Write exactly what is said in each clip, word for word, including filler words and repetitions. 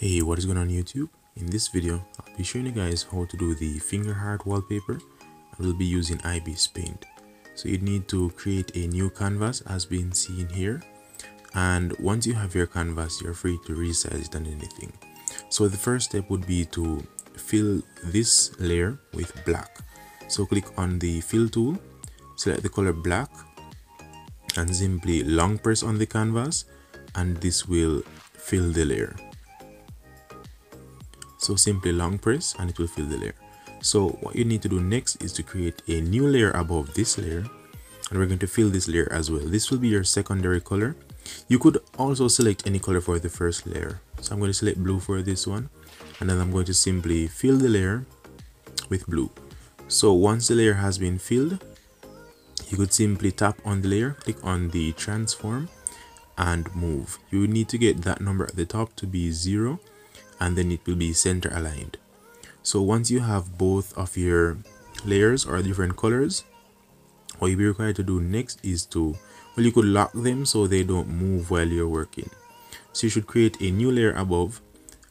Hey, what is going on YouTube? In this video, I'll be showing you guys how to do the finger heart wallpaper. I will be using Ibis Paint. So you need to create a new canvas as being seen here. And once you have your canvas, you're free to resize it and anything. So the first step would be to fill this layer with black. So click on the fill tool, select the color black, and simply long press on the canvas, and this will fill the layer. So simply long press and it will fill the layer. So what you need to do next is to create a new layer above this layer, and we're going to fill this layer as well. This will be your secondary color. You could also select any color for the first layer. So I'm going to select blue for this one, and then I'm going to simply fill the layer with blue. So once the layer has been filled, you could simply tap on the layer, click on the transform and move. You need to get that number at the top to be zero, and then it will be center aligned. So once you have both of your layers or different colors, what you'll be required to do next is to, well, you could lock them so they don't move while you're working. So you should create a new layer above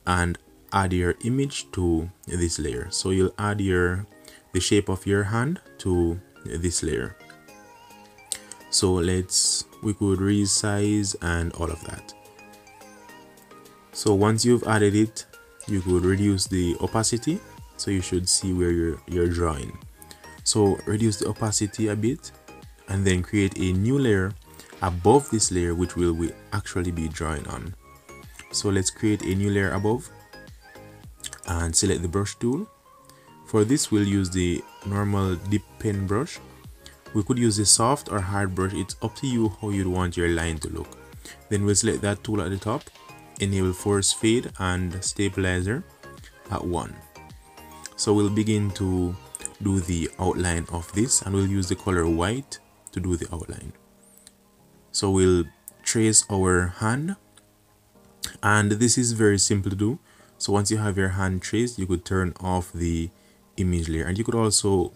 and add your image to this layer. So you'll add your the shape of your hand to this layer. So let's, we could resize and all of that. So once you've added it, you could reduce the opacity, so you should see where you're, you're drawing. So reduce the opacity a bit, and then create a new layer above this layer which will we actually be drawing on. So let's create a new layer above and select the brush tool. For this we'll use the normal dip pen brush. We could use a soft or hard brush, it's up to you how you'd want your line to look. Then we'll select that tool at the top, enable force fade and stabilizer at one. So we'll begin to do the outline of this, and we'll use the color white to do the outline. So we'll trace our hand, and this is very simple to do. So once you have your hand traced, you could turn off the image layer, and you could also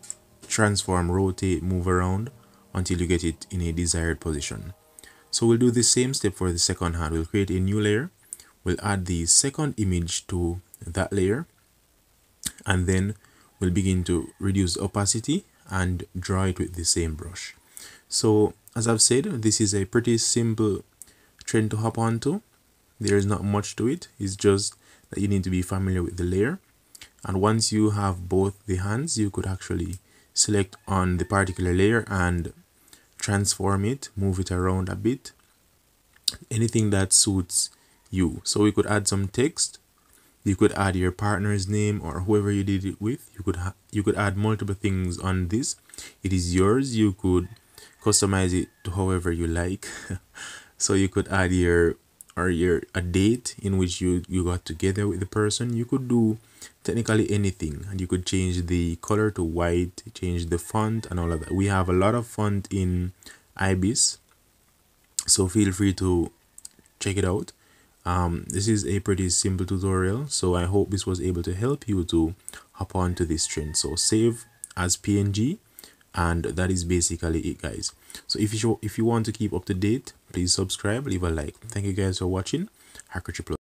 transform, rotate, move around until you get it in a desired position. So we'll do the same step for the second hand. We'll create a new layer. We'll add the second image to that layer, and then we'll begin to reduce the opacity and draw it with the same brush. So as I've said, this is a pretty simple trend to hop onto. There is not much to it. It's just that you need to be familiar with the layer. And once you have both the hands, you could actually select on the particular layer and transform it, move it around a bit, anything that suits you. So we could add some text. You could add your partner's name or whoever you did it with. You could ha you could add multiple things on this. It is yours. You could customize it to however you like. So you could add your or your a date in which you you got together with the person. You could do technically anything, and you could change the color to white, change the font and all of that. We have a lot of font in Ibis, so feel free to check it out. Um, this is a pretty simple tutorial, so I hope this was able to help you to hop on to this trend. So save as P N G, and that is basically it, guys. So if you show, if you want to keep up to date, please subscribe, leave a like. Thank you guys for watching. Hacker zero zero seven